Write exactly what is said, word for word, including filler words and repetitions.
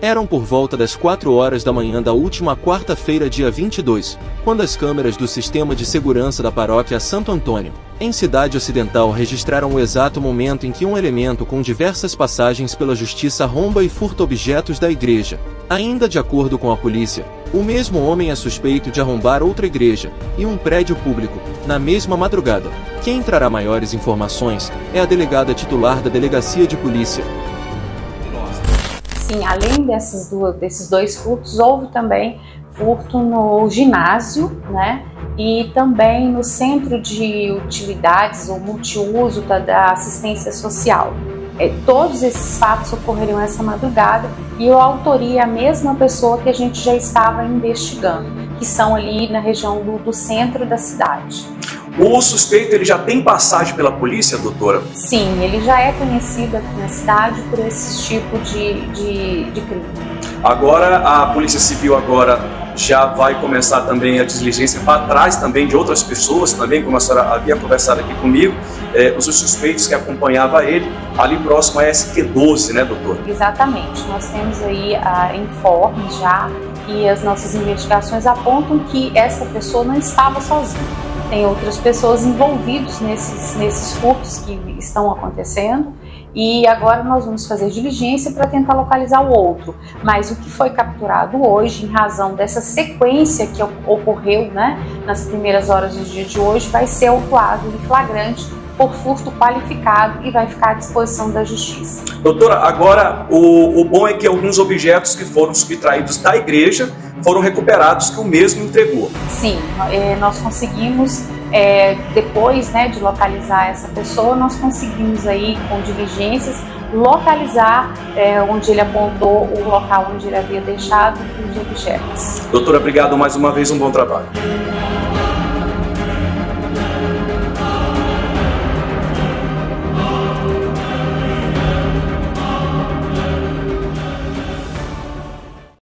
Eram por volta das quatro horas da manhã da última quarta-feira, dia vinte e dois, quando as câmeras do sistema de segurança da paróquia Santo Antônio, em Cidade Ocidental, registraram o exato momento em que um elemento com diversas passagens pela justiça arromba e furta objetos da igreja. Ainda de acordo com a polícia, o mesmo homem é suspeito de arrombar outra igreja e um prédio público na mesma madrugada. Quem trará maiores informações é a delegada titular da Delegacia de Polícia. Sim, além dessas duas, desses dois furtos, houve também furto no ginásio, né? E também no Centro de Utilidades ou Multiuso da, da Assistência Social. É, todos esses fatos ocorreram essa madrugada e eu autoria a mesma pessoa que a gente já estava investigando, que são ali na região do, do centro da cidade. O suspeito, ele já tem passagem pela polícia, doutora? Sim, ele já é conhecido aqui na cidade por esse tipo de, de, de crime. Agora, a Polícia Civil agora já vai começar também a diligência para trás também de outras pessoas, também, como a senhora havia conversado aqui comigo, eh, os suspeitos que acompanhavam ele, ali próximo à S Q doze, né, doutora? Exatamente, nós temos aí a informe já e as nossas investigações apontam que essa pessoa não estava sozinha. Tem outras pessoas envolvidas nesses, nesses furtos que estão acontecendo e agora nós vamos fazer diligência para tentar localizar o outro. Mas o que foi capturado hoje, em razão dessa sequência que ocorreu, né, nas primeiras horas do dia de hoje, vai ser autuado em flagrante por furto qualificado e vai ficar à disposição da justiça. Doutora, agora o, o bom é que alguns objetos que foram subtraídos da igreja foram recuperados, que o mesmo entregou. Sim, nós conseguimos, é, depois, né, de localizar essa pessoa, nós conseguimos aí com diligências localizar é, onde ele apontou o local onde ele havia deixado os objetos. Doutora, obrigado mais uma vez, um bom trabalho.